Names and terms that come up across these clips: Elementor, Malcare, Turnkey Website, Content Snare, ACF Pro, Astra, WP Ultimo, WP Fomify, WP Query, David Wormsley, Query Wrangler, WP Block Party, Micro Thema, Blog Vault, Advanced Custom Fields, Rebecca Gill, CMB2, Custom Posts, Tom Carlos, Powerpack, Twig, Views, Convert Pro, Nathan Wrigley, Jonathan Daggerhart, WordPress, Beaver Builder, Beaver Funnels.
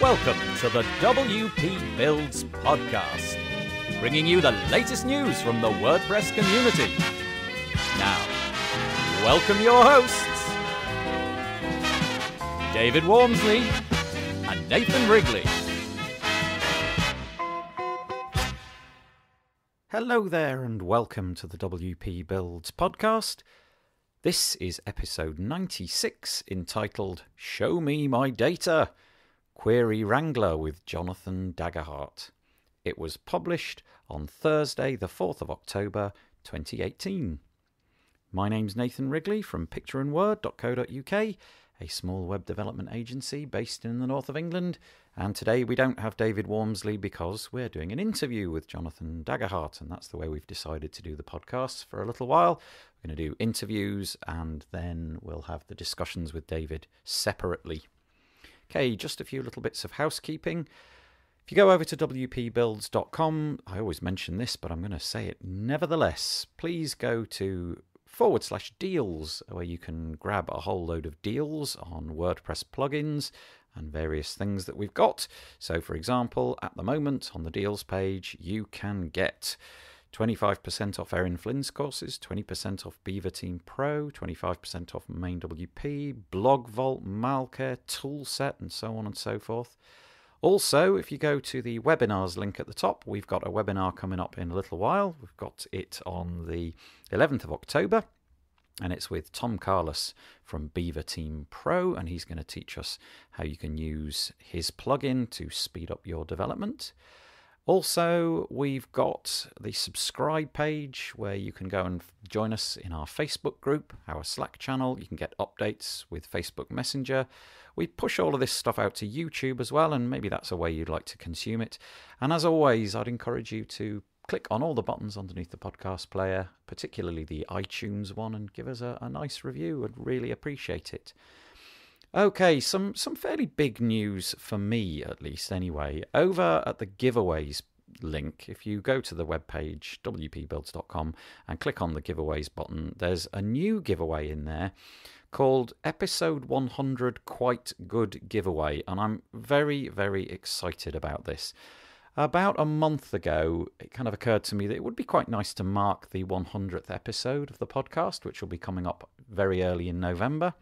Welcome to the WP Builds podcast, bringing you the latest news from the WordPress community. Now, welcome your hosts, David Wormsley and Nathan Wrigley. Hello there and welcome to the WP Builds podcast. This is episode 96, entitled Show Me My Data, Query Wrangler with Jonathan Daggerhart. It was published on Thursday the 4th of October 2018. My name's Nathan Wrigley from pictureandword.co.uk, a small web development agency based in the north of England, and today we don't have David Wormsley because we're doing an interview with Jonathan Daggerhart, and that's the way we've decided to do the podcasts for a little while. We're going to do interviews and then we'll have the discussions with David separately. Okay, just a few little bits of housekeeping. If you go over to wpbuilds.com, I always mention this, but I'm going to say it nevertheless. Please go to /deals, where you can grab a whole load of deals on WordPress plugins and various things that we've got. So, for example, at the moment on the deals page, you can get 25% off Erin Flynn's courses, 20% off Beaver Team Pro, 25% off MainWP, Blog Vault, Malcare, Toolset, and so on and so forth. Also, if you go to the webinars link at the top, we've got a webinar coming up in a little while. We've got it on the 11th of October, and it's with Tom Carlos from Beaver Team Pro, and he's going to teach us how you can use his plugin to speed up your development. Also, we've got the subscribe page where you can go and join us in our Facebook group, our Slack channel. You can get updates with Facebook Messenger. We push all of this stuff out to YouTube as well, and maybe that's a way you'd like to consume it. And as always, I'd encourage you to click on all the buttons underneath the podcast player, particularly the iTunes one, and give us a nice review. I'd really appreciate it. Okay, some fairly big news for me, at least, anyway. Over at the giveaways link, if you go to the webpage, wpbuilds.com, and click on the giveaways button, there's a new giveaway in there called Episode 100 Quite Good Giveaway, and I'm very, very excited about this. About a month ago, it kind of occurred to me that it would be quite nice to mark the 100th episode of the podcast, which will be coming up very early in November.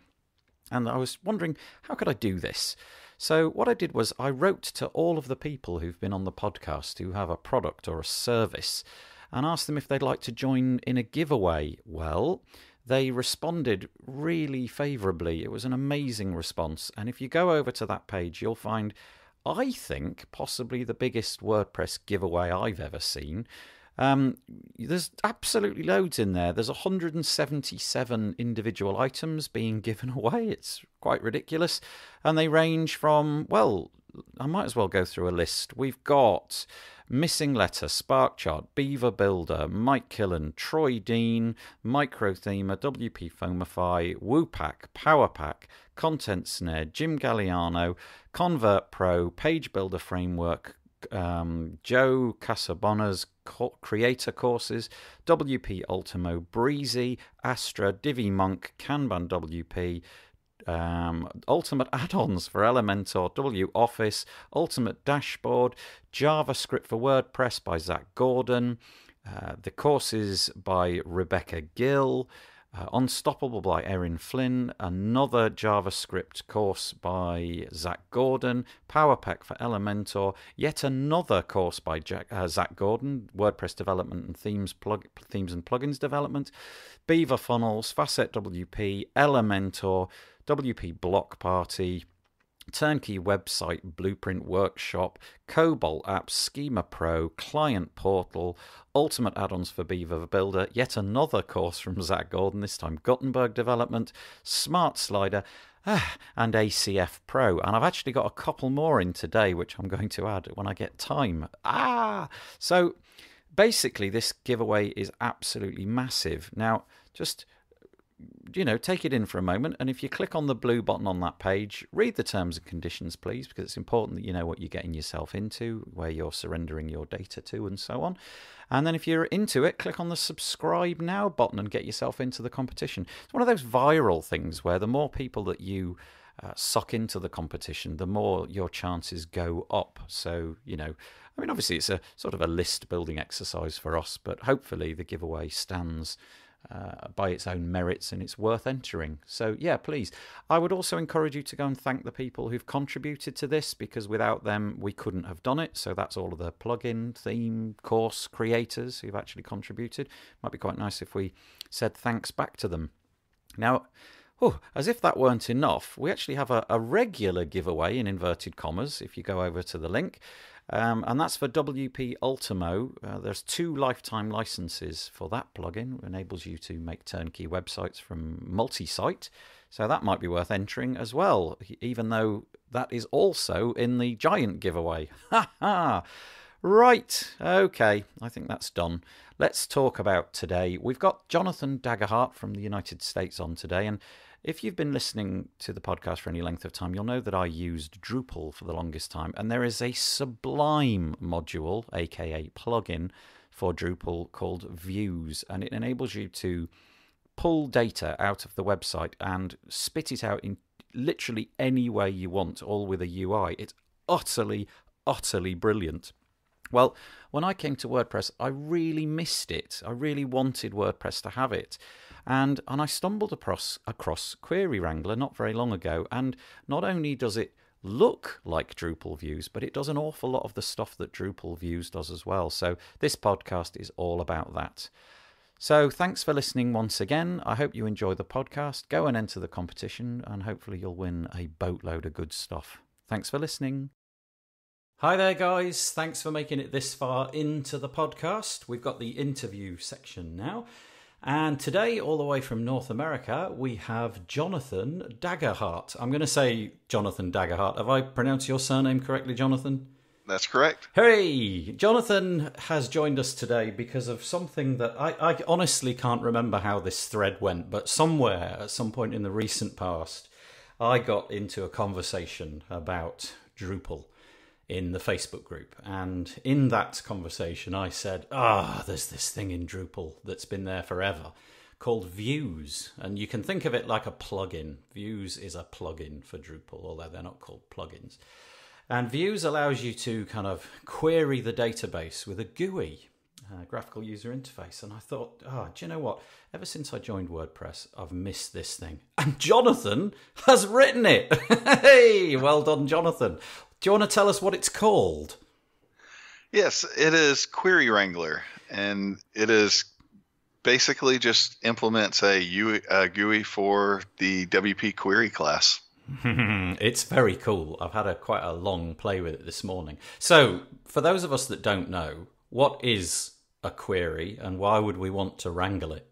And I was wondering, how could I do this? So what I did was I wrote to all of the people who've been on the podcast who have a product or a service and asked them if they'd like to join in a giveaway. Well, they responded really favourably. It was an amazing response. And if you go over to that page, you'll find, I think, possibly the biggest WordPress giveaway I've ever seen. There's absolutely loads in there. There's 177 individual items being given away. It's quite ridiculous. And they range from, well, I might as well go through a list. We've got Missing Letter, Spark Chart, Beaver Builder, Mike Killen, Troy Dean, Micro Thema, WP Fomify, Woopack, Powerpack, Content Snare, Jim Galliano, Convert Pro, Page Builder Framework, Joe Casabona's Creator Courses, WP Ultimo, Breezy, Astra, Divi Monk, Kanban WP, Ultimate Add-ons for Elementor, W Office, Ultimate Dashboard, JavaScript for WordPress by Zach Gordon, The Courses by Rebecca Gill, Unstoppable by Erin Flynn, another JavaScript course by Zach Gordon, Powerpack for Elementor, yet another course by Zach Gordon, WordPress development and themes and plugins development, Beaver Funnels, Facet WP, Elementor, WP Block Party, Turnkey Website Blueprint Workshop, Cobol Apps, Schema Pro, Client Portal, Ultimate Add-ons for Beaver Builder, yet another course from Zach Gordon, this time Gutenberg Development, Smart Slider, and ACF Pro. And I've actually got a couple more in today, which I'm going to add when I get time. So basically this giveaway is absolutely massive. Now, just, you know, take it in for a moment, and if you click on the blue button on that page, read the terms and conditions, please, because it's important that you know what you're getting yourself into, where you're surrendering your data to, and so on. And then if you're into it, click on the subscribe now button and get yourself into the competition. It's one of those viral things where the more people that you sock into the competition, the more your chances go up. So, you know, I mean, obviously it's a sort of a list building exercise for us, but hopefully the giveaway stands by its own merits and it's worth entering. So yeah, please. I would also encourage you to go and thank the people who've contributed to this, because without them we couldn't have done it. So that's all of the plugin, theme, course creators who've actually contributed. Might be quite nice if we said thanks back to them. Now, oh, as if that weren't enough, we actually have a regular giveaway in inverted commas if you go over to the link, and that's for WP Ultimo. There's 2 lifetime licenses for that plugin. It enables you to make turnkey websites from multi-site, so that might be worth entering as well, even though that is also in the giant giveaway. Ha ha! Right, okay, I think that's done. Let's talk about today. We've got Jonathan Daggerhart from the United States on today, and if you've been listening to the podcast for any length of time, you'll know that I used Drupal for the longest time, and there is a sublime module, aka plugin, for Drupal called Views, and it enables you to pull data out of the website and spit it out in literally any way you want, all with a UI. It's utterly, utterly brilliant. Well, when I came to WordPress, I really missed it. I really wanted WordPress to have it. And I stumbled across Query Wrangler not very long ago. And not only does it look like Drupal Views, but it does an awful lot of the stuff that Drupal Views does as well. So this podcast is all about that. So thanks for listening once again. I hope you enjoy the podcast. Go and enter the competition, and hopefully you'll win a boatload of good stuff. Thanks for listening. Hi there, guys. Thanks for making it this far into the podcast. We've got the interview section now. And today, all the way from North America, we have Jonathan Daggerhart. I'm going to say Jonathan Daggerhart. Have I pronounced your surname correctly, Jonathan? That's correct. Hey! Jonathan has joined us today because of something that I honestly can't remember how this thread went, but somewhere, at some point in the recent past, I got into a conversation about Drupal in the Facebook group, and in that conversation I said, there's this thing in Drupal that's been there forever called Views, and you can think of it like a plugin. Views is a plugin for Drupal, although they're not called plugins. And Views allows you to kind of query the database with a GUI, graphical user interface. And I thought, do you know what? Ever since I joined WordPress, I've missed this thing. And Jonathan has written it. Hey, well done, Jonathan. Do you want to tell us what it's called? Yes, it is Query Wrangler, and it is basically just implements a GUI for the WP Query class. It's very cool. I've had quite a long play with it this morning. So, for those of us that don't know, what is a query, and why would we want to wrangle it?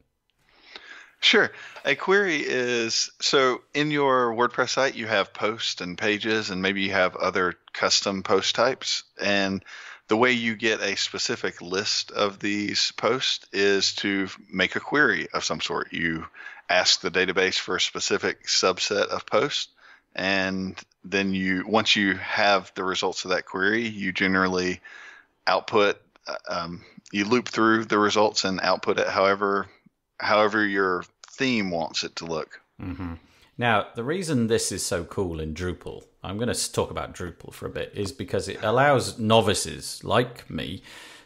Sure. A query is, so in your WordPress site, you have posts and pages, and maybe you have other custom post types. And the way you get a specific list of these posts is to make a query of some sort. You ask the database for a specific subset of posts, and then once you have the results of that query, you generally output, you loop through the results and output it however your theme wants it to look. Mm-hmm. Now, the reason this is so cool in Drupal, I'm going to talk about Drupal for a bit, is because it allows novices like me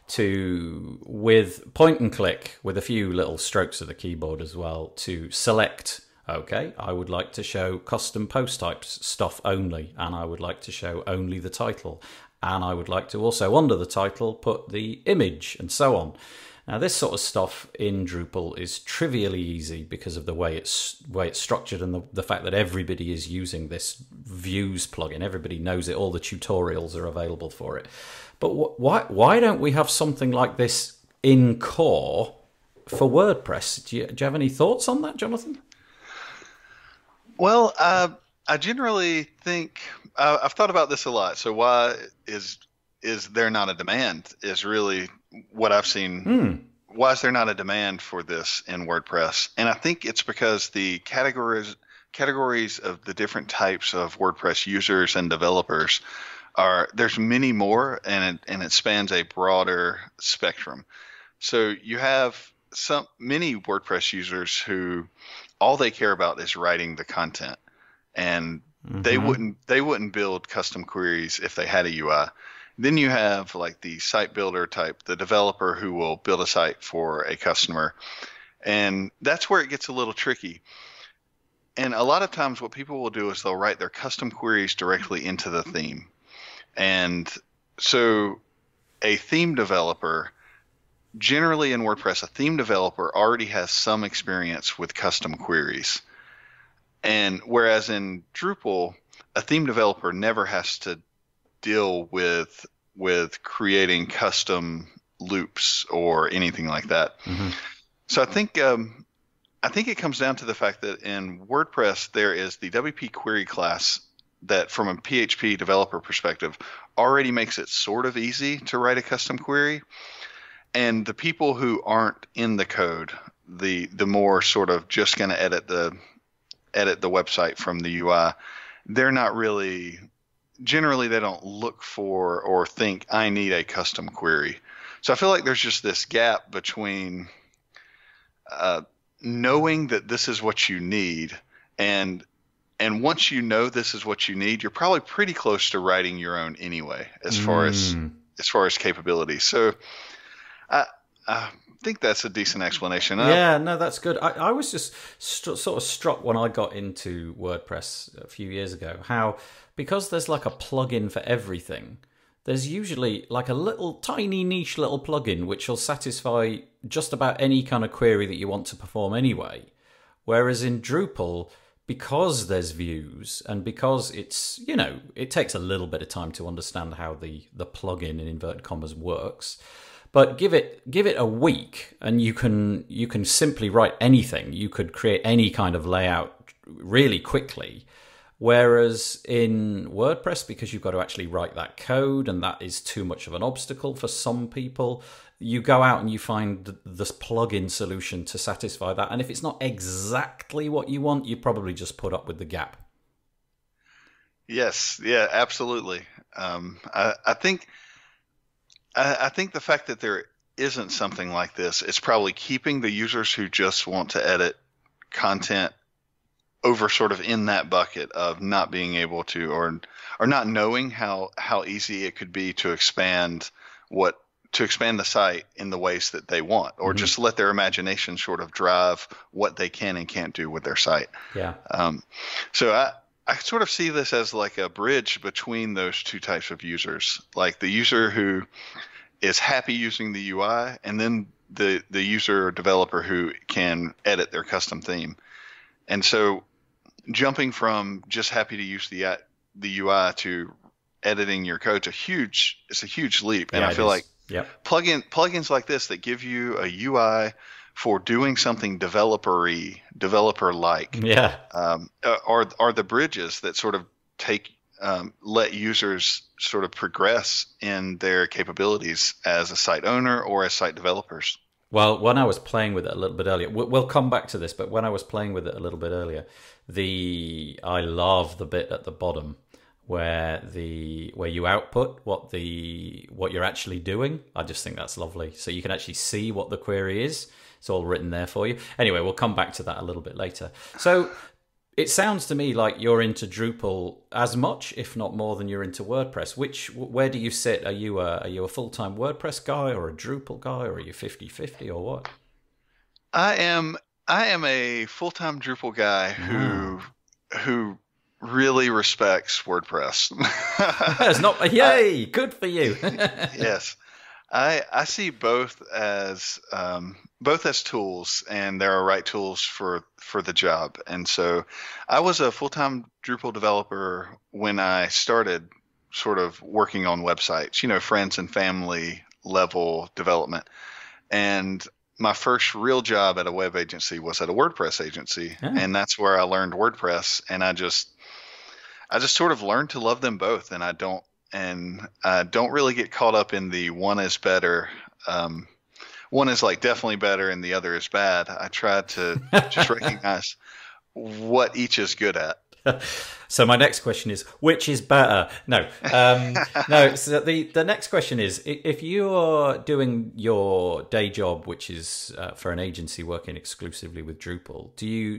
to, with point and click, with a few little strokes of the keyboard as well, to select, okay, I would like to show custom post types stuff only, and I would like to show only the title, and I would like to also, under the title, put the image, and so on. Now, this sort of stuff in Drupal is trivially easy because of the way it's structured, and the fact that everybody is using this Views plugin. Everybody knows it. All the tutorials are available for it. But why don't we have something like this in core for WordPress? Do you have any thoughts on that, Jonathan? Well, I generally think I've thought about this a lot. So why is there not a demand is really what I've seen. Why is there not a demand for this in WordPress? And I think it's because the categories of the different types of WordPress users and developers there's many more, and it spans a broader spectrum. So you have many WordPress users who all they care about is writing the content, and Mm-hmm. They wouldn't build custom queries if they had a UI. Then you have like the site builder type, the developer who will build a site for a customer. And that's where it gets a little tricky. And a lot of times what people will do is they'll write their custom queries directly into the theme. And so a theme developer, generally in WordPress, a theme developer already has some experience with custom queries. And whereas in Drupal, a theme developer never has to deal with creating custom loops or anything like that. Mm-hmm. So I think it comes down to the fact that in WordPress, there is the WP Query class that from a PHP developer perspective already makes it sort of easy to write a custom query. And the people who aren't in the code, the more sort of just going to edit the website from the UI, they're not really – generally they don't look for or think I need a custom query. So I feel like there's just this gap between knowing that this is what you need, and once you know this is what you need, you're probably pretty close to writing your own anyway as far as capability. So I think that's a decent explanation. Yeah, no, that's good. I was just sort of struck when I got into WordPress a few years ago how, because there's like a plugin for everything, there's usually like a little tiny niche little plugin which will satisfy just about any kind of query that you want to perform anyway. Whereas in Drupal, because there's views and because it's, you know, it takes a little bit of time to understand how the plugin in inverted commas works. But give it a week and you can simply write anything. You could create any kind of layout really quickly. Whereas in WordPress, because you've got to actually write that code and that is too much of an obstacle for some people, you go out and you find this plugin solution to satisfy that. And if it's not exactly what you want, you probably just put up with the gap. Yes, yeah, absolutely. I think the fact that there isn't something like this, it's probably keeping the users who just want to edit content over sort of in that bucket of not being able to, or not knowing how easy it could be to expand the site in the ways that they want, or mm-hmm. just let their imagination sort of drive what they can and can't do with their site. Yeah. So I sort of see this as like a bridge between those two types of users, like the user who is happy using the UI, and then the user or developer who can edit their custom theme. And so jumping from just happy to use the UI to editing your code is a huge leap. And yeah, I feel like plugins like this that give you a UI for doing something developer-like are the bridges that sort of take let users sort of progress in their capabilities as a site owner or as site developers. Well, when I was playing with it a little bit earlier, we'll come back to this, but when I was playing with it a little bit earlier, I love the bit at the bottom where you output what you're actually doing. I just think that's lovely. So you can actually see what the query is. It's all written there for you. Anyway, we'll come back to that a little bit later. So it sounds to me like you're into Drupal as much, if not more, than you're into WordPress. Where do you sit? Are you a full-time WordPress guy or a Drupal guy, or are you 50-50 or what? I am a full-time Drupal guy who really respects WordPress. It's not yay, good for you. Yes. I see both as tools, and there are right tools for the job. And so I was a full-time Drupal developer when I started sort of working on websites, you know, friends and family level development. And my first real job at a web agency was at a WordPress agency. Oh. And that's where I learned WordPress. And I just sort of learned to love them both. And I don't really get caught up in the one is better. One is like definitely better and the other is bad. I try to just recognize what each is good at. So my next question is, which is better? No, no. So the next question is, if you are doing your day job, which is for an agency working exclusively with Drupal, do you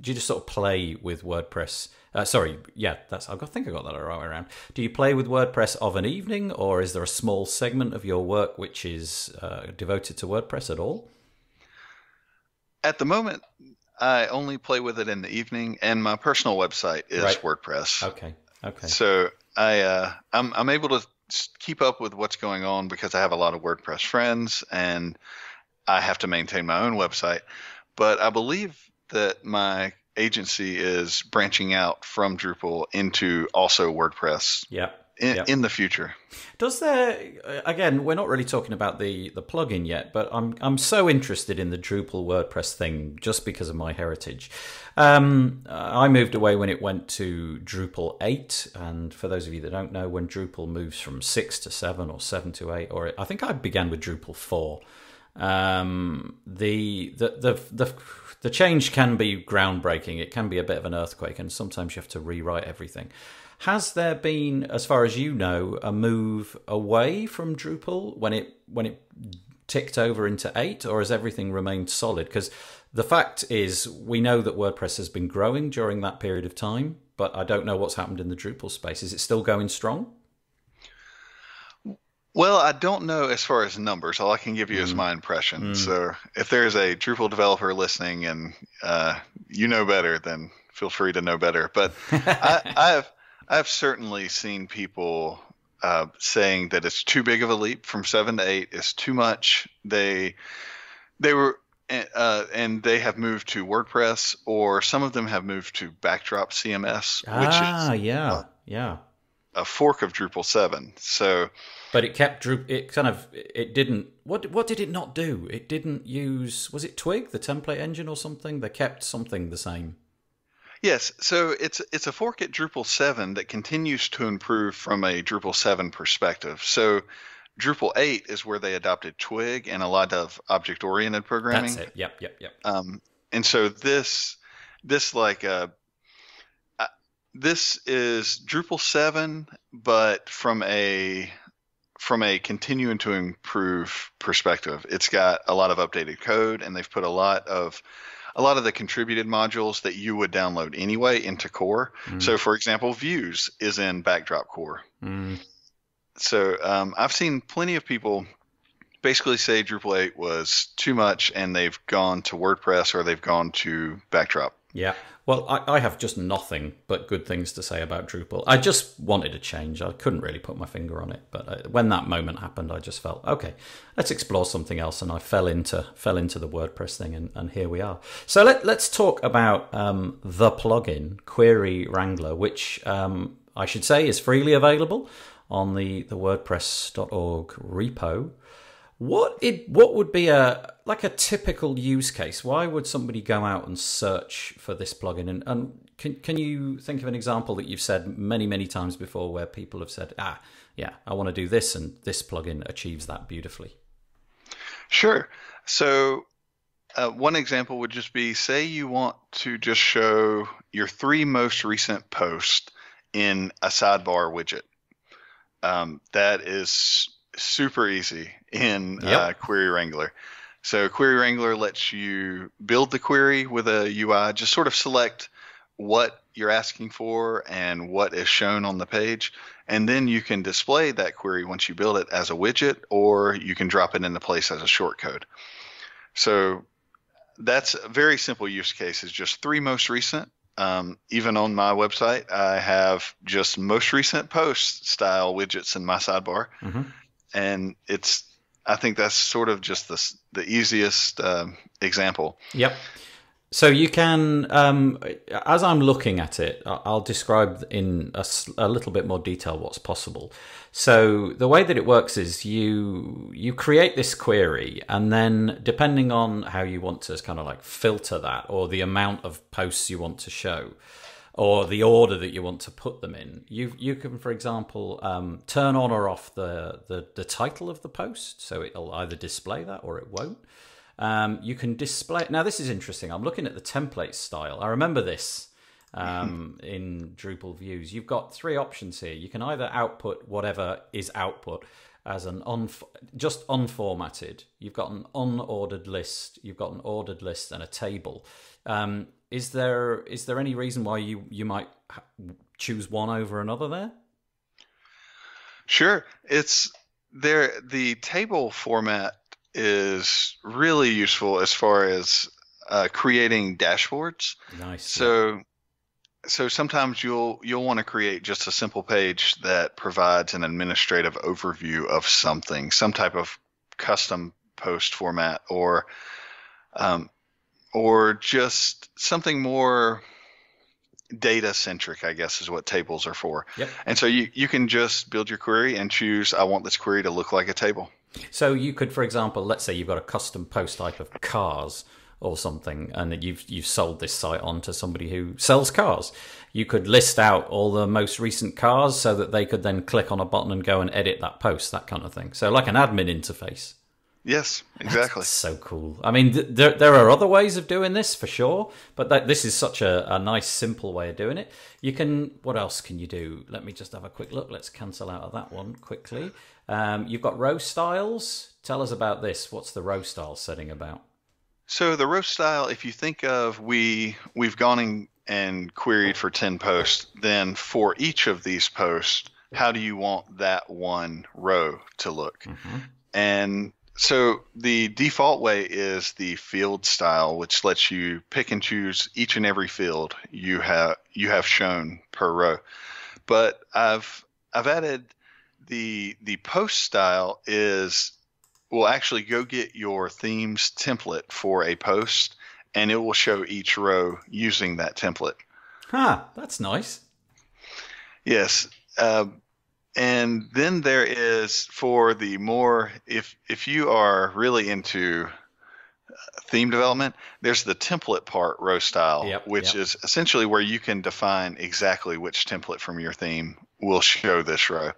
just sort of play with WordPress I think I got that right around. Do you play with WordPress of an evening, or is there a small segment of your work which is devoted to WordPress at all? At the moment, I only play with it in the evening, and my personal website is WordPress. Okay. So I'm able to keep up with what's going on because I have a lot of WordPress friends, and I have to maintain my own website. But I believe that my agency is branching out from Drupal into also WordPress. Yeah. In the future. Does there, again, we're not really talking about the plugin yet, but I'm so interested in the Drupal WordPress thing just because of my heritage. I moved away when it went to Drupal 8, and for those of you that don't know, when Drupal moves from 6 to 7 or 7 to 8, or I think I began with Drupal 4. The change can be groundbreaking. It can be a bit of an earthquake, and sometimes you have to rewrite everything. Has there been, as far as you know, a move away from Drupal when it ticked over into 8, or has everything remained solid? Because the fact is, we know that WordPress has been growing during that period of time, but I don't know what's happened in the Drupal space. Is it still going strong? Well, I don't know as far as numbers. All I can give you is my impression. So if there's a Drupal developer listening and you know better, then feel free to know better. But I've certainly seen people saying that it's too big of a leap from 7 to 8. It's too much. They have moved to WordPress, or some of them have moved to Backdrop CMS, which is a fork of Drupal 7. So, but it kept Drupal. What did it not do? It didn't use. Was it Twig, the template engine, or something? They kept something the same. Yes, so it's a fork at Drupal 7 that continues to improve from a Drupal 7 perspective. So Drupal 8 is where they adopted Twig and a lot of object-oriented programming. That's it. Yep. And so this is Drupal 7, but from a continuing to improve perspective. It's got a lot of updated code, and they've put a lot of the contributed modules that you would download anyway into core. So for example, Views is in Backdrop core. So I've seen plenty of people basically say Drupal 8 was too much and they've gone to WordPress or they've gone to Backdrop. Yeah. Well, I have just nothing but good things to say about Drupal. I just wanted a change. I couldn't really put my finger on it, but when that moment happened, I just felt, okay, let's explore something else, and I fell into the WordPress thing, and here we are. So let's talk about the plugin Query Wrangler, which I should say is freely available on the WordPress.org repo. What would be a typical use case? Why would somebody go out and search for this plugin? And can you think of an example that you've said many, many times before where people have said, I want to do this, and this plugin achieves that beautifully? Sure. So one example would just be, say you want to just show your 3 most recent posts in a sidebar widget. That is super easy in Query Wrangler. So Query Wrangler lets you build the query with a UI, just sort of select what you're asking for and what is shown on the page. And then you can display that query once you build it as a widget, or you can drop it into place as a shortcode. So that's a very simple use case, is just 3 most recent. Even on my website, I have just most recent post style widgets in my sidebar. And I think that's sort of just the easiest example. Yep. So you can, as I'm looking at it, I'll describe in a little bit more detail what's possible. So the way that it works is you create this query, and then depending on how you want to kind of like filter that, or the amount of posts you want to show, or the order that you want to put them in, you can, for example, turn on or off the title of the post, so it'll either display that or it won't. You can display. Now this is interesting. I'm looking at the template style. I remember this in Drupal Views. You've got 3 options here. You can either output whatever is output as an just unformatted. You've got an unordered list. You've got an ordered list and a table. Is there any reason why you might choose one over another there? Sure. It's there. The table format is really useful as far as creating dashboards. Nice. So sometimes you'll want to create just a simple page that provides an administrative overview of something, some type of custom post format, or just something more data centric, I guess, is what tables are for. Yep. And so you can just build your query and choose, I want this query to look like a table. So you could, for example, let's say you've got a custom post type of cars or something, and that you've sold this site on to somebody who sells cars. You could list out all the most recent cars so that they could then click on a button and go and edit that post, that kind of thing. So like an admin interface. Yes, exactly. That's so cool. I mean, there are other ways of doing this for sure, but this is such a nice, simple way of doing it. You can, what else can you do? Let me just have a quick look. Let's cancel out of that one quickly. You've got row styles. Tell us about this. What's the row style setting about? So the row style, if you think of we've gone in and queried for 10 posts, then for each of these posts, how do you want that one row to look? Mm-hmm. And so the default way is the field style, which lets you pick and choose each and every field you have shown per row. But I've added the post style is, we'll actually go get your themes template for a post, and it will show each row using that template. Huh, that's nice. Yes. And then there is, for the more, if you are really into theme development, there's the template part, row style, which is essentially where you can define exactly which template from your theme will show this row.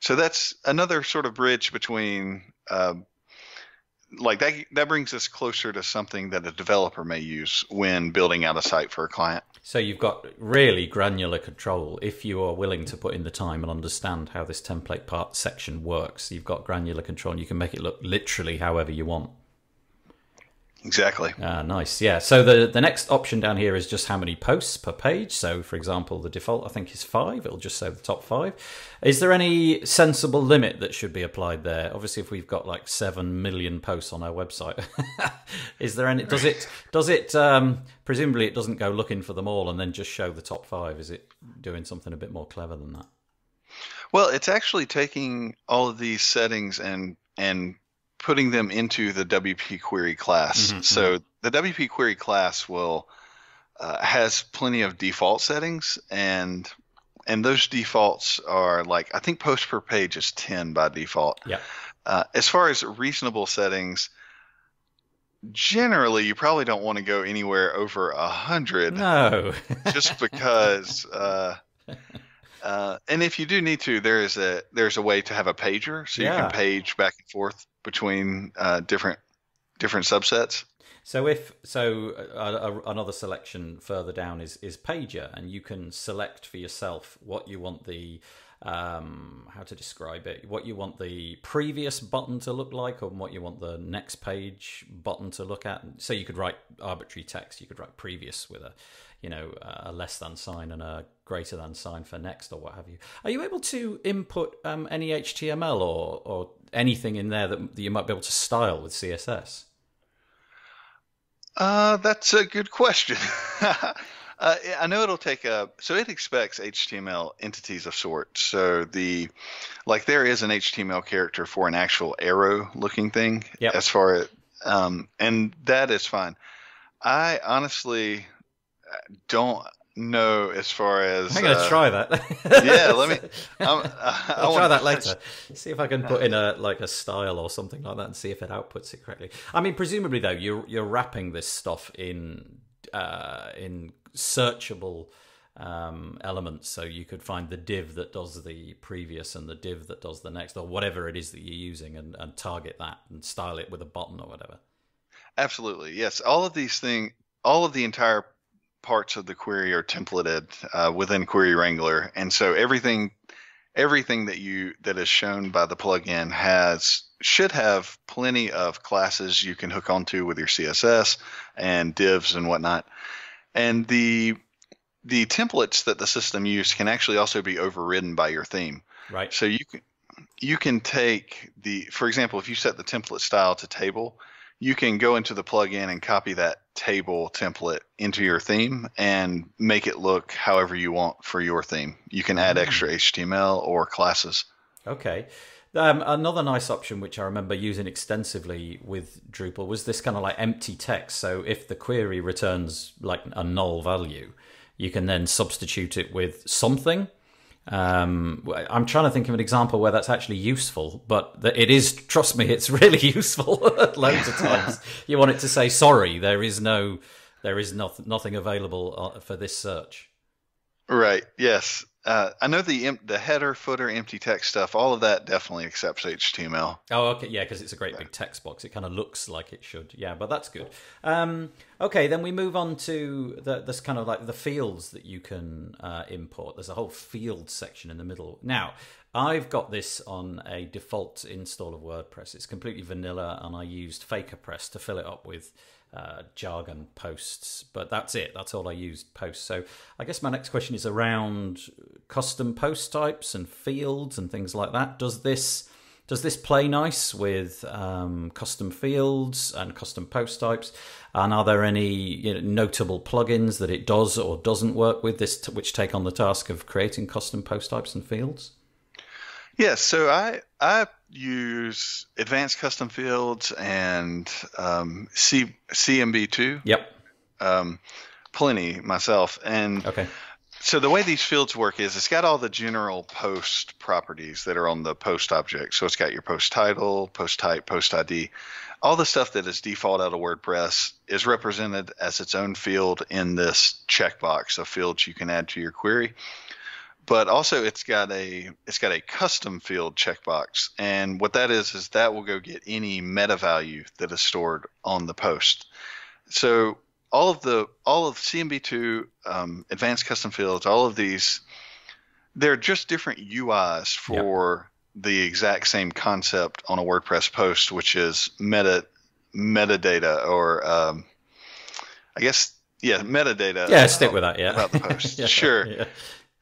So that's another sort of bridge between, like that brings us closer to something that a developer may use when building out a site for a client. So you've got really granular control if you are willing to put in the time and understand how this template part section works. You've got granular control and you can make it look literally however you want. Exactly. Nice. Yeah. So the next option down here is just how many posts per page. So, for example, the default, I think, is 5. It'll just say the top 5. Is there any sensible limit that should be applied there? Obviously, if we've got like 7 million posts on our website, is there any? Does it? Presumably, it doesn't go looking for them all and then just show the top 5. Is it doing something a bit more clever than that? Well, it's actually taking all of these settings and putting them into the WP Query class. Mm-hmm. So the WP Query class will has plenty of default settings, and those defaults are, like, I think post per page is 10 by default. Yeah. As far as reasonable settings, generally you probably don't want to go anywhere over 100. No. Just because. And if you do need to, there's a way to have a pager, so you can page back and forth between different subsets. So another selection further down is pager, and you can select for yourself what you want the how to describe it, what you want the previous button to look like, or what you want the next page button to look at. So you could write arbitrary text. You could write previous with a less than sign and a greater than sign for next, or what have you. Are you able to input any HTML or anything in there that you might be able to style with CSS? That's a good question. I know it'll take so it expects HTML entities of sorts. So there is an HTML character for an actual arrow looking thing. Yep. As far as, and that is fine. I honestly don't know as far as. I'm going to try that. Yeah, let me. I'll try that later. See if I can put in a style or something like that and see if it outputs it correctly. I mean, presumably though, you're wrapping this stuff in searchable elements, so you could find the div that does the previous and the div that does the next, or whatever it is that you're using, and target that and style it with a button or whatever. Absolutely, yes. All of the entire parts of the query are templated within Query Wrangler, and so everything that is shown by the plugin should have plenty of classes you can hook onto with your CSS and divs and whatnot. And the the templates that the system used can actually also be overridden by your theme. Right. So you can take the, for example, if you set the template style to table, you can go into the plugin and copy that table template into your theme and make it look however you want for your theme. You can add extra HTML or classes. Okay. Another nice option, which I remember using extensively with Drupal, was this kind of like empty text. So if the query returns like a null value, you can then substitute it with something. I'm trying to think of an example where that's actually useful, but it is, trust me, it's really useful loads of times. You want it to say, sorry, there is nothing available for this search. Right. Yes. I know the header, footer, empty text stuff, all of that definitely accepts HTML. Oh, okay. Yeah, because it's a great big text box. It kind of looks like it should. Yeah, but that's good. Okay, then we move on to this kind of like the fields that you can import. There's a whole field section in the middle. Now, I've got this on a default install of WordPress. It's completely vanilla, and I used FakerPress to fill it up with jargon posts, but that's it. That's all I used, posts. So I guess my next question is around custom post types and fields and things like that. Does this play nice with custom fields and custom post types? And are there any notable plugins that it does or doesn't work with this, which take on the task of creating custom post types and fields? Yes, so I use Advanced Custom Fields and CMB2. Yep. Plenty myself. And okay. So the way these fields work is it's got all the general post properties that are on the post object. So it's got your post title, post type, post ID. All the stuff that is default out of WordPress is represented as its own field in this checkbox of fields you can add to your query. But also it's got a custom field checkbox, and what that is that will go get any meta value that is stored on the post. So all of CMB2, Advanced Custom Fields, all of these, they're just different UIs for the exact same concept on a WordPress post, which is metadata or I guess metadata. Yeah, stick with that. Yeah, about the post. Yeah, sure. Yeah.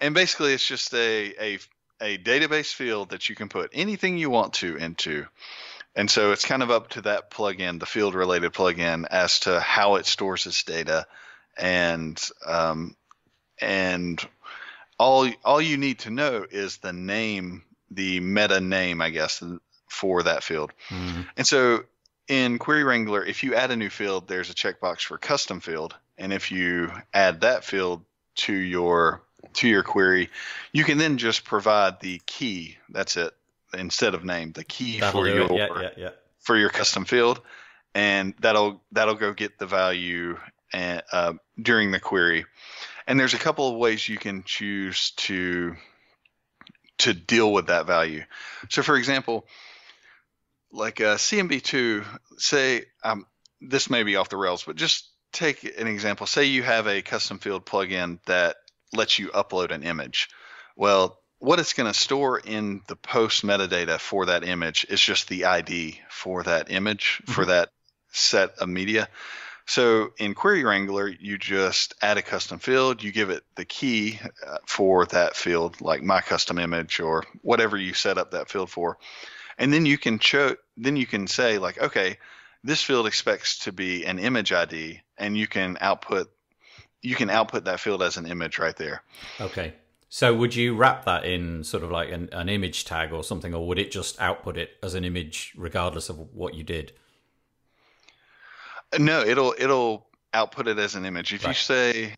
And basically, it's just a database field that you can put anything you want to into. And so it's kind of up to that plugin, the field-related plugin, as to how it stores its data. And all you need to know is the name, the meta name, I guess, for that field. Mm-hmm. And so in Query Wrangler, if you add a new field, there's a checkbox for custom field. And if you add that field to your query, you can then just provide the key. That's it. Instead of name, the key for your custom field, and that'll go get the value and, during the query. And there's a couple of ways you can choose to deal with that value. So, for example, like CMB2, say this may be off the rails, but just take an example. Say you have a custom field plugin that lets you upload an image. Well, what it's going to store in the post metadata for that image is just the ID for that image, for that set of media. So in Query Wrangler, you just add a custom field, you give it the key for that field, like my custom image or whatever you set up that field for. And then you can say like, okay, this field expects to be an image ID, and you can output that field as an image right there. Okay. So would you wrap that in sort of like an image tag or something, or would it just output it as an image regardless of what you did? No, it'll output it as an image. If you say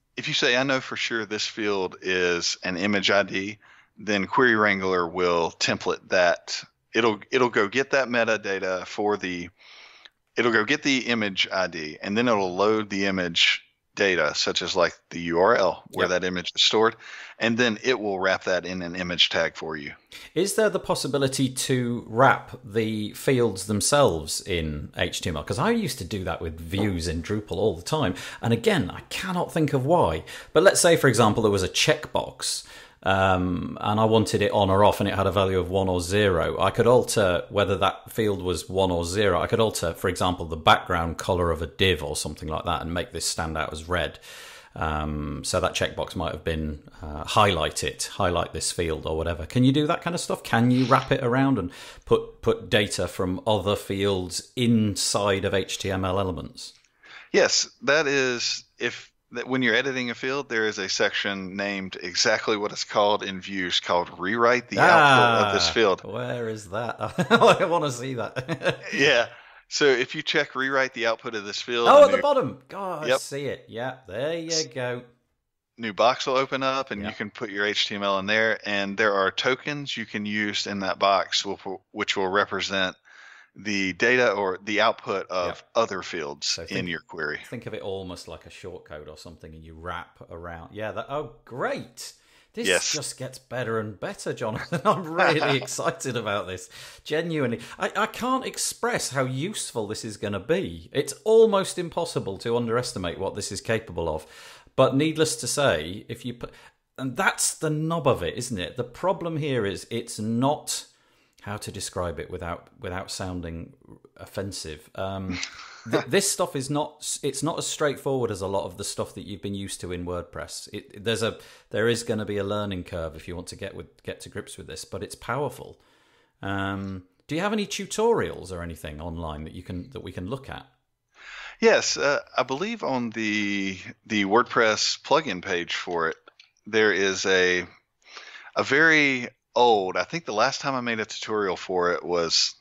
I know for sure this field is an image ID, then Query Wrangler will template that. It'll go get that metadata for it'll go get the image ID, and then it'll load the image data, such as like the URL where that image is stored, and then it will wrap that in an image tag for you. Is there the possibility to wrap the fields themselves in HTML? Because I used to do that with views in Drupal all the time. And again, I cannot think of why. But let's say, for example, there was a checkbox and I wanted it on or off, and it had a value of 1 or 0. I could alter whether that field was 1 or 0. I could alter, for example, the background color of a div or something like that and make this stand out as red. So that checkbox might have been highlight it, highlight this field or whatever. Can you do that kind of stuff? Can you wrap it around and put data from other fields inside of HTML elements? Yes, that is when you're editing a field, there is a section named exactly what it's called in Views called rewrite the output of this field. Where is that? I want to see that. Yeah. So if you check rewrite the output of this field. Oh, at the bottom. God, yep. I see it. Yeah, there you go. New box will open up and you can put your HTML in there. And there are tokens you can use in that box, which will represent the data or the output of other fields in your query. Think of it almost like a shortcode or something, and you wrap around. Yeah. Oh, great. This just gets better and better, Jonathan. I'm really excited about this. Genuinely. I can't express how useful this is going to be. It's almost impossible to underestimate what this is capable of. But needless to say, if you put... And that's the nub of it, isn't it? The problem here is it's not... How to describe it without sounding offensive. This stuff is not as straightforward as a lot of the stuff that you've been used to in WordPress. There is going to be a learning curve if you want to get to grips with this, but it's powerful. Do you have any tutorials or anything online that we can look at? Yes, I believe on the WordPress plugin page for it, there is a very old. I think the last time I made a tutorial for it was,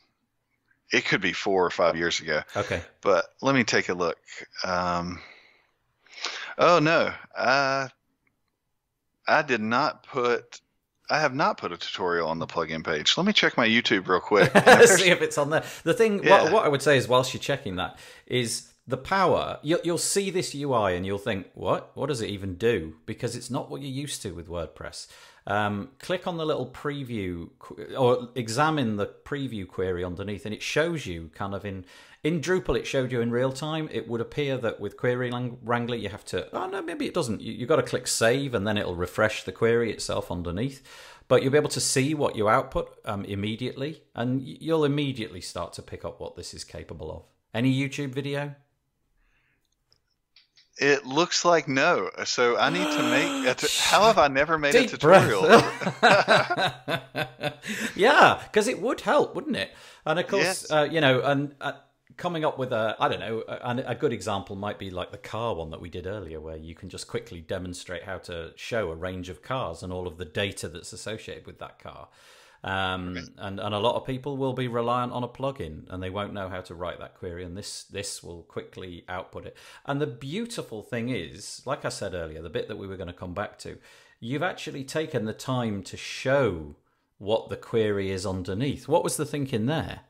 it could be 4 or 5 years ago. Okay. But let me take a look. Oh no, I have not put a tutorial on the plugin page. Let me check my YouTube real quick. See if it's on there. The thing, what I would say is, whilst you're checking that, is the power. You'll see this UI and you'll think, what? What does it even do? Because it's not what you're used to with WordPress. Click on the little preview or examine the preview query underneath, and it shows you kind of in Drupal, it showed you in real time. It would appear that with Query Wrangler, you have to, oh no, maybe it doesn't. You've got to click save and then it'll refresh the query itself underneath. But you'll be able to see what you output immediately, and you'll immediately start to pick up what this is capable of. Any YouTube video? It looks like no. So I need to make... How have I never made a tutorial? Yeah, because it would help, wouldn't it? And of course, you know, and coming up with a, I don't know, a good example might be like the car one that we did earlier, where you can just quickly demonstrate how to show a range of cars and all of the data that's associated with that car. And a lot of people will be reliant on a plugin, and they won't know how to write that query, and this will quickly output it. And the beautiful thing is, like I said earlier, the bit that we were going to come back to, you've actually taken the time to show what the query is underneath. What was the thinking there?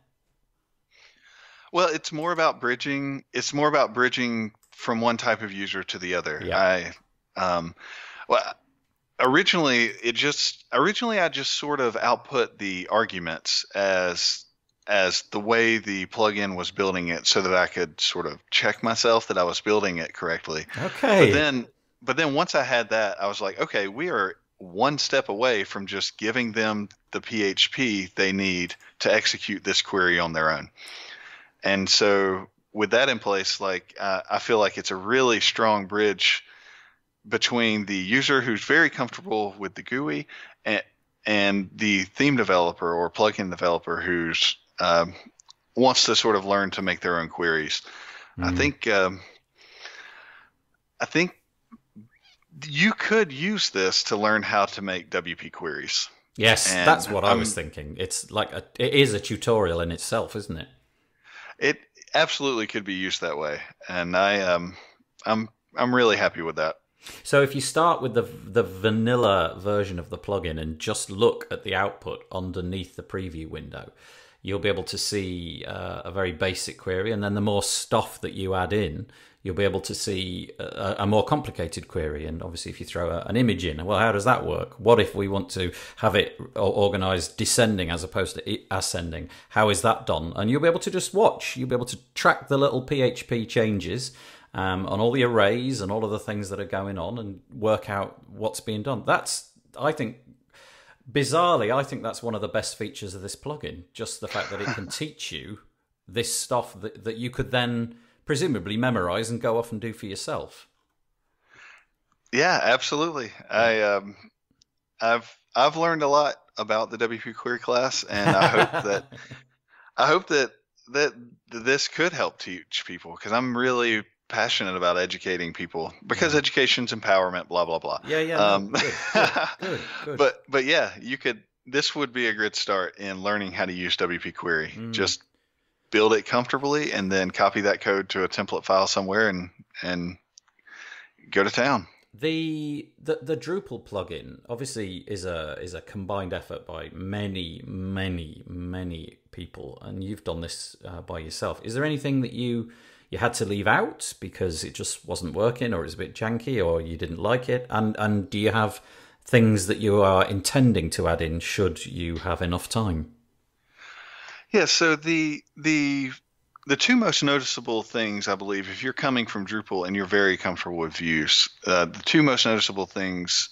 Well, it's more about bridging. It's more about bridging from one type of user to the other. Yeah. Originally, I just sort of output the arguments as the way the plugin was building it, so that I could sort of check myself that I was building it correctly. Okay. But then once I had that, I was like, okay, we are one step away from just giving them the PHP they need to execute this query on their own. And so with that in place, like I feel like it's a really strong bridge between the user who's very comfortable with the GUI and the theme developer or plugin developer who's wants to sort of learn to make their own queries. Mm. I think you could use this to learn how to make WP queries. Yes, and that's what I was thinking. It's like it is a tutorial in itself, isn't it? It absolutely could be used that way, and I'm really happy with that. So if you start with the vanilla version of the plugin and just look at the output underneath the preview window, you'll be able to see a very basic query. And then the more stuff that you add in, you'll be able to see a more complicated query. And obviously, if you throw an image in, well, how does that work? What if we want to have it organized descending as opposed to ascending? How is that done? And you'll be able to just watch. You'll be able to track the little PHP changes on all the arrays and all of the things that are going on, and work out what's being done. That's, I think, bizarrely, I think that's one of the best features of this plugin, just the fact that it can teach you this stuff that you could then presumably memorize and go off and do for yourself. Yeah, absolutely. I've learned a lot about the WP Query class, and I hope that this could help teach people, because I'm really passionate about educating people, because education's empowerment, blah blah blah. Good. But yeah, you could. This would be a good start in learning how to use WP Query. Just build it comfortably, and then copy that code to a template file somewhere, and go to town. The Drupal plugin obviously is a combined effort by many people, and you've done this by yourself. Is there anything that you had to leave out because it just wasn't working, or it's a bit janky, or you didn't like it? And do you have things that you are intending to add in should you have enough time? Yeah, so the two most noticeable things, I believe, if you're coming from Drupal and you're very comfortable with views, the two most noticeable things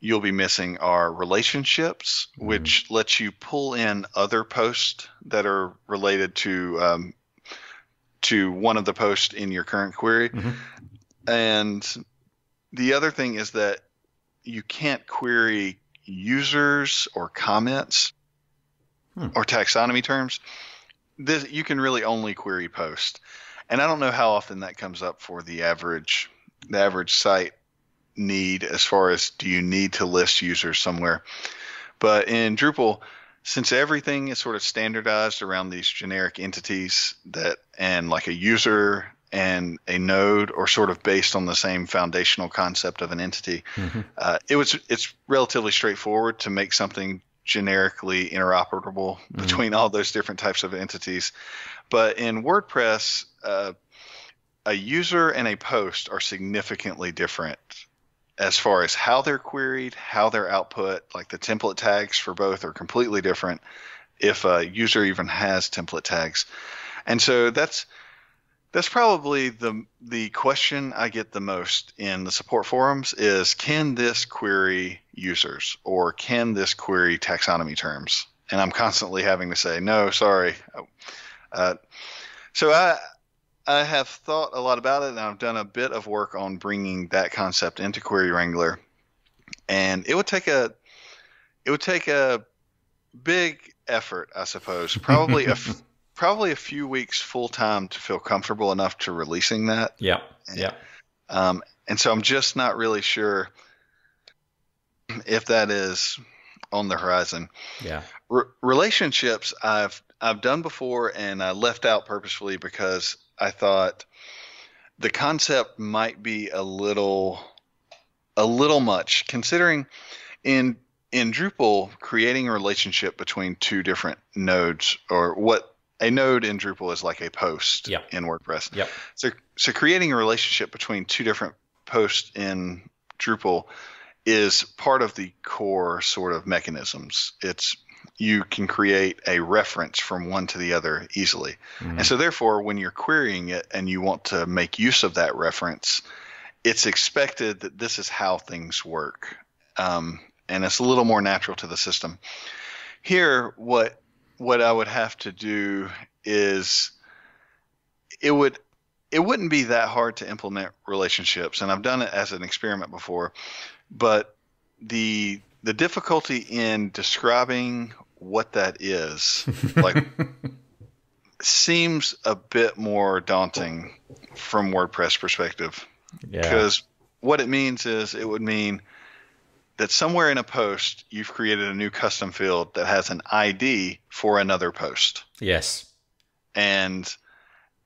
you'll be missing are relationships, which lets you pull in other posts that are related to one of the posts in your current query. And the other thing is that you can't query users or comments or taxonomy terms. This, you can really only query post, and I don't know how often that comes up for the average site need, as far as do you need to list users somewhere. But in Drupal, since everything is sort of standardized around these generic entities that, and like a user and a node are sort of based on the same foundational concept of an entity, it's relatively straightforward to make something generically interoperable between all those different types of entities. But in WordPress, a user and a post are significantly different as far as how they're queried, how they're output, like the template tags for both are completely different, if a user even has template tags. And so that's probably the question I get the most in the support forums is, can this query users, or can this query taxonomy terms? And I'm constantly having to say, no, sorry. So I have thought a lot about it, and I've done a bit of work on bringing that concept into Query Wrangler. And it would take a big effort, I suppose, probably probably a few weeks full time to feel comfortable enough to releasing that. Yeah. And so I'm just not really sure if that is on the horizon. Yeah. Relationships I've done before, and I left out purposefully because I thought the concept might be a little much, considering in Drupal creating a relationship between two different nodes, or what a node in Drupal is like a post in WordPress. So creating a relationship between two different posts in Drupal is part of the core sort of mechanisms. You can create a reference from one to the other easily. And so therefore, when you're querying it and you want to make use of that reference, it's expected that this is how things work. And it's a little more natural to the system. Here, what I would have to do is it wouldn't be that hard to implement relationships, and I've done it as an experiment before, but the difficulty in describing what that is like seems a bit more daunting from WordPress perspective, because what it means is it would mean that somewhere in a post, you've created a new custom field that has an ID for another post. Yes. And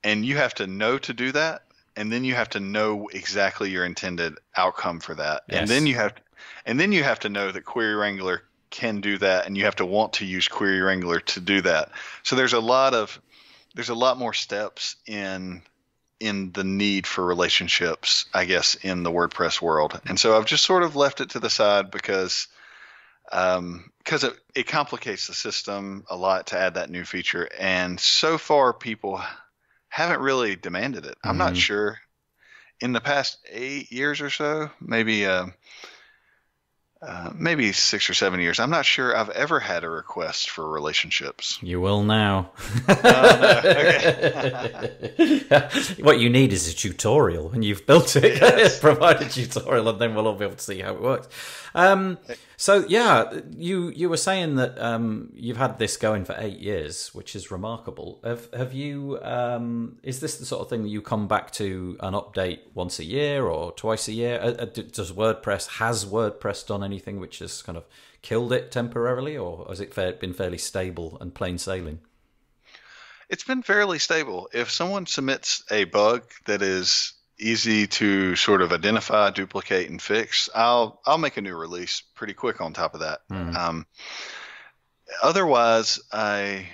you have to know to do that, and then you have to know exactly your intended outcome for that. Yes. And then you have to know that Query Wrangler can do that, and you have to want to use Query Wrangler to do that. So there's a lot more steps in the need for relationships, I guess, in the WordPress world. And so I've just sort of left it to the side because it complicates the system a lot to add that new feature. And so far, people haven't really demanded it. I'm not sure. In the past 8 years or so, maybe maybe 6 or 7 years. I'm not sure I've ever had a request for relationships. You will now. What you need is a tutorial, and you've built it. Yes. Provide a tutorial, and then we'll all be able to see how it works. So yeah, you were saying that you've had this going for 8 years, which is remarkable. Have you? Is this the sort of thing that you come back to and update once a year or twice a year? Has WordPress done anything which has kind of killed it temporarily, or has it been fairly stable and plain sailing? It's been fairly stable. If someone submits a bug that is easy to sort of identify, duplicate, and fix, I'll make a new release pretty quick on top of that. Mm. Otherwise, I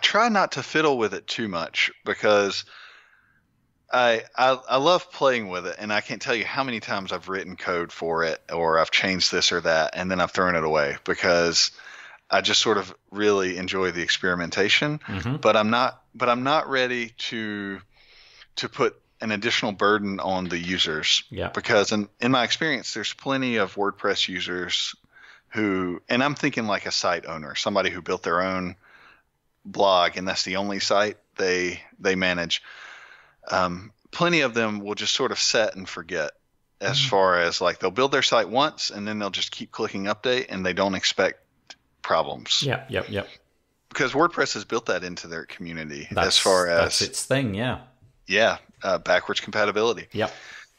try not to fiddle with it too much, because I love playing with it, and I can't tell you how many times I've written code for it, or I've changed this or that, and then I've thrown it away because I just sort of really enjoy the experimentation. Mm-hmm. But I'm not ready to put an additional burden on the users. Yeah. Because in my experience, there's plenty of WordPress users who, and I'm thinking like a site owner, somebody who built their own blog, and that's the only site they manage. Plenty of them will just sort of set and forget, as far as like they'll build their site once and then they'll just keep clicking update and they don't expect problems. Yep. Because WordPress has built that into their community, as far as that's its thing. Yeah. Yeah. Backwards compatibility. Yep.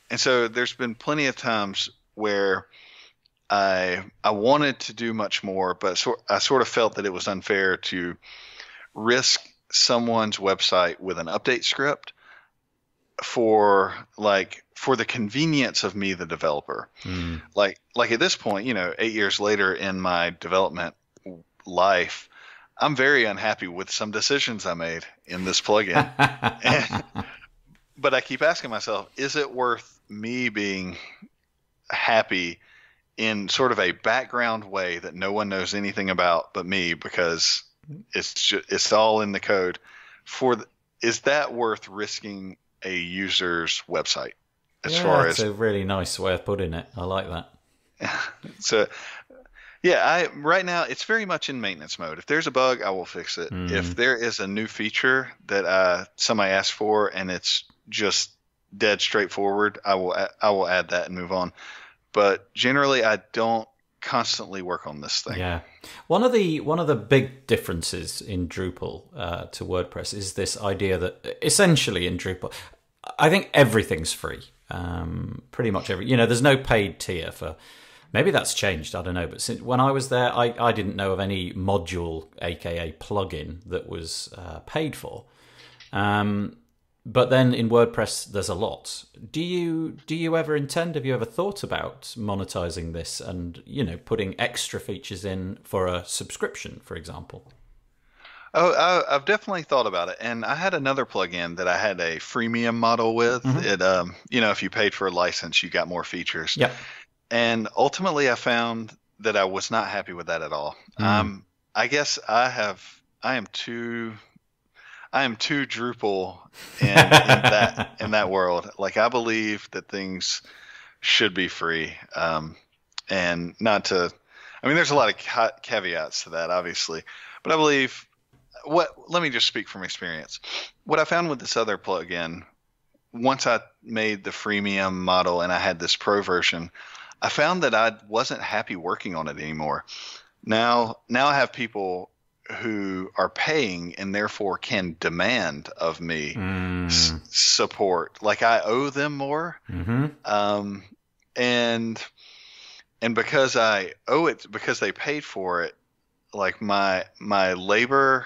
And so there's been plenty of times where I wanted to do much more, but I sort of felt that it was unfair to risk someone's website with an update script for the convenience of me, the developer. Mm. Like at this point, 8 years later in my development life, I'm very unhappy with some decisions I made in this plugin. But I keep asking myself, is it worth me being happy in sort of a background way that no one knows anything about but me, because it's all in the code? Is that worth risking a user's website? That's a really nice way of putting it. I like that. So yeah, right now it's very much in maintenance mode. If there's a bug, I will fix it. Mm. If there is a new feature that somebody asked for and it's just dead straightforward, I will add that and move on. But generally, I don't constantly work on this thing. Yeah. One of the big differences in Drupal to WordPress is this idea that essentially in Drupal, I think everything's free. Pretty much there's no paid tier for. Maybe that's changed, I don't know. But since when I was there, I didn't know of any module, aka plugin, that was paid for. But then in WordPress, there's a lot. Have you ever thought about monetizing this and putting extra features in for a subscription, for example? Oh, I've definitely thought about it, and I had another plugin that I had a freemium model with. Mm-hmm. It, if you paid for a license, you got more features. Yeah. And ultimately, I found that I was not happy with that at all. Mm. I guess I am too Drupal in that world. Like, I believe that things should be free, and not to. I mean, there's a lot of caveats to that, obviously, but I believe. Let me just speak from experience. What I found with this other plugin, once I made the freemium model and I had this pro version, I found that I wasn't happy working on it anymore. Now I have people who are paying and therefore can demand of me support. Like, I owe them more. Mm-hmm. And because I owe it, because they paid for it, like my labor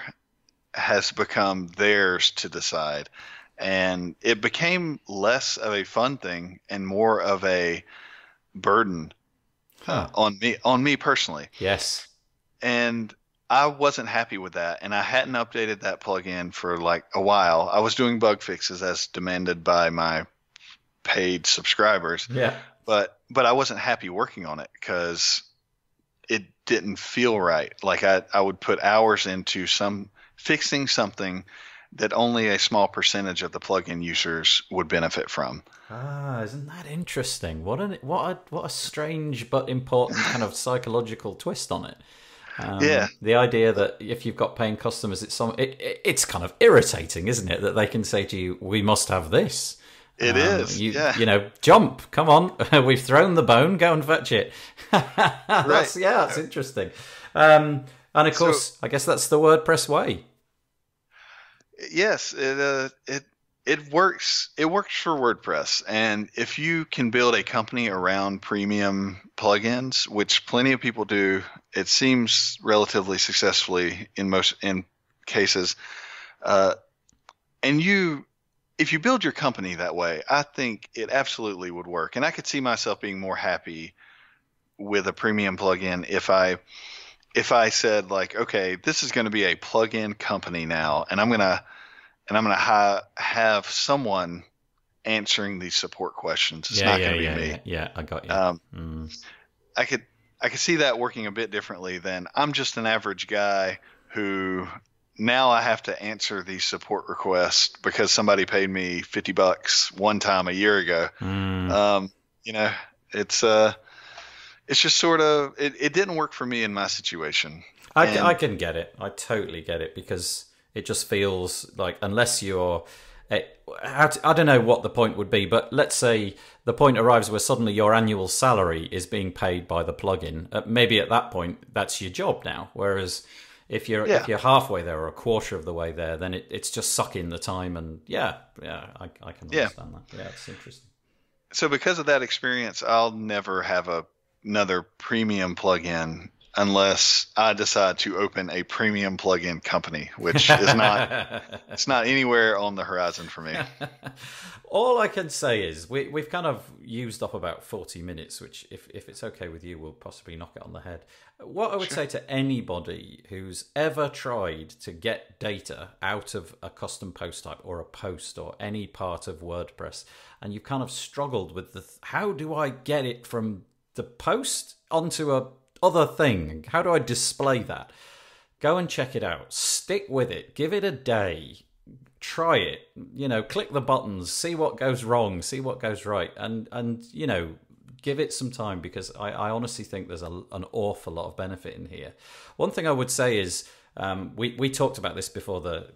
has become theirs to decide. And it became less of a fun thing and more of a burden on me personally. Yes. And I wasn't happy with that, and I hadn't updated that plugin for like a while. I was doing bug fixes as demanded by my paid subscribers. Yeah. But I wasn't happy working on it because it didn't feel right. Like I would put hours into fixing something that only a small percentage of the plugin users would benefit from. Ah, isn't that interesting? What a strange but important kind of psychological twist on it. Yeah, the idea that if you've got paying customers, it's kind of irritating, isn't it, that they can say to you, "We must have this." It is. You know, jump! Come on, we've thrown the bone. Go and fetch it. That's, yeah, that's interesting. And of course, so, I guess that's the WordPress way. Yes, it works. It works for WordPress, and if you can build a company around premium plugins, which plenty of people do, it seems relatively successfully in most cases. If you build your company that way, I think it absolutely would work. And I could see myself being more happy with a premium plugin if I said, like, okay, this is going to be a plugin company now, and I'm going to have someone answering these support questions. It's not going to be me. Yeah, I got you. I could see that working a bit differently than I'm just an average guy who now I have to answer these support requests because somebody paid me $50 one time a year ago. You know, it's just sort of, it didn't work for me in my situation. I can get it. I totally get it, because it just feels like, unless you're, I don't know what the point would be, but let's say the point arrives where suddenly your annual salary is being paid by the plugin. Maybe at that point, that's your job now. Whereas if you're halfway there or a quarter of the way there, then it's just sucking the time. And I can understand that. Yeah, it's interesting. So because of that experience, I'll never have another premium plugin unless I decide to open a premium plugin company, which is not it's not anywhere on the horizon for me. All I can say is we've kind of used up about 40 minutes, which if it's okay with you, we'll possibly knock it on the head. What I would say to anybody who's ever tried to get data out of a custom post type or a post or any part of WordPress, and you've kind of struggled with how do I get it from the post onto a other thing, how do I display that? Go and check it out. Stick with it. Give it a day. Try it. You know, click the buttons. See what goes wrong. See what goes right. And you know, give it some time, because I honestly think there's an awful lot of benefit in here. One thing I would say is we talked about this before the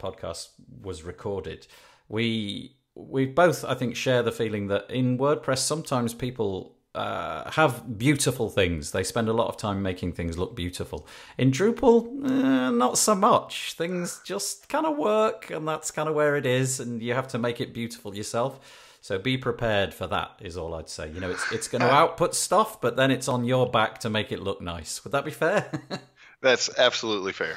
podcast was recorded. We both, I think, share the feeling that in WordPress sometimes people have beautiful things. They spend a lot of time making things look beautiful. In Drupal, not so much. Things just kind of work, and that's kind of where it is, and you have to make it beautiful yourself. So be prepared for that is all I'd say. You know, it's going to output stuff, but then it's on your back to make it look nice. Would that be fair? That's absolutely fair.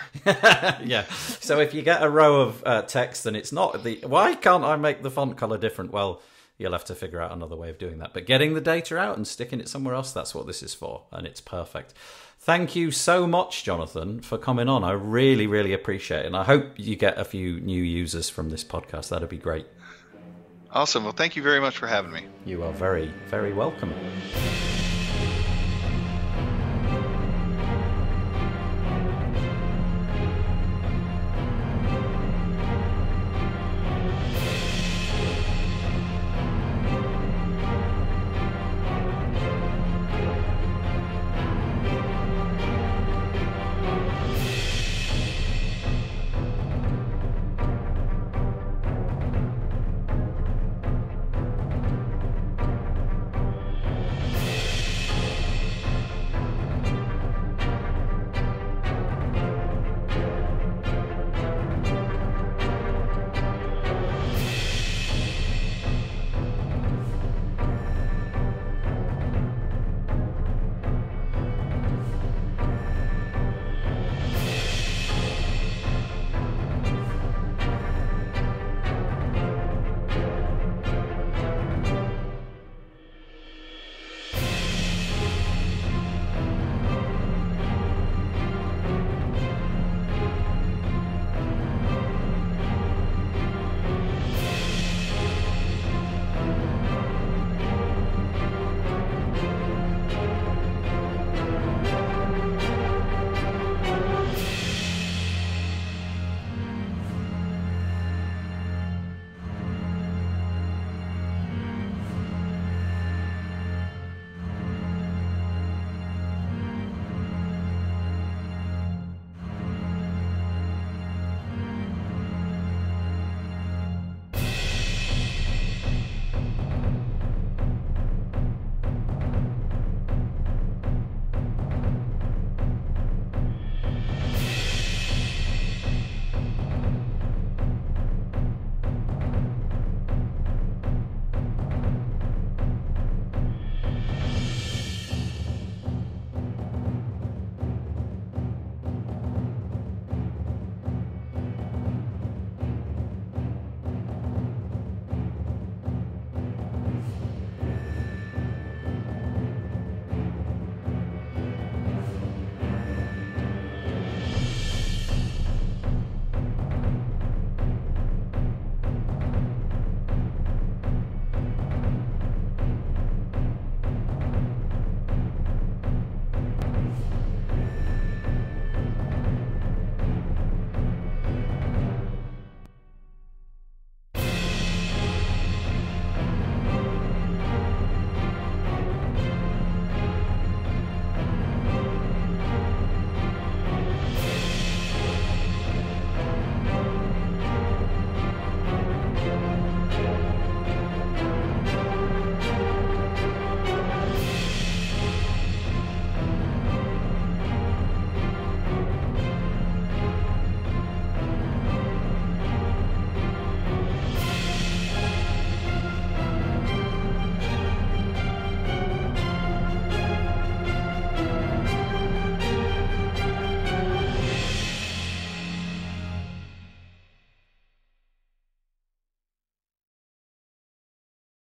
Yeah. So if you get a row of text and it's not why can't I make the font color different? Well, you'll have to figure out another way of doing that. But getting the data out and sticking it somewhere else, that's what this is for. And it's perfect. Thank you so much, Jonathan, for coming on. I really, really appreciate it. And I hope you get a few new users from this podcast. That'd be great. Awesome. Well, thank you very much for having me. You are very, very welcome.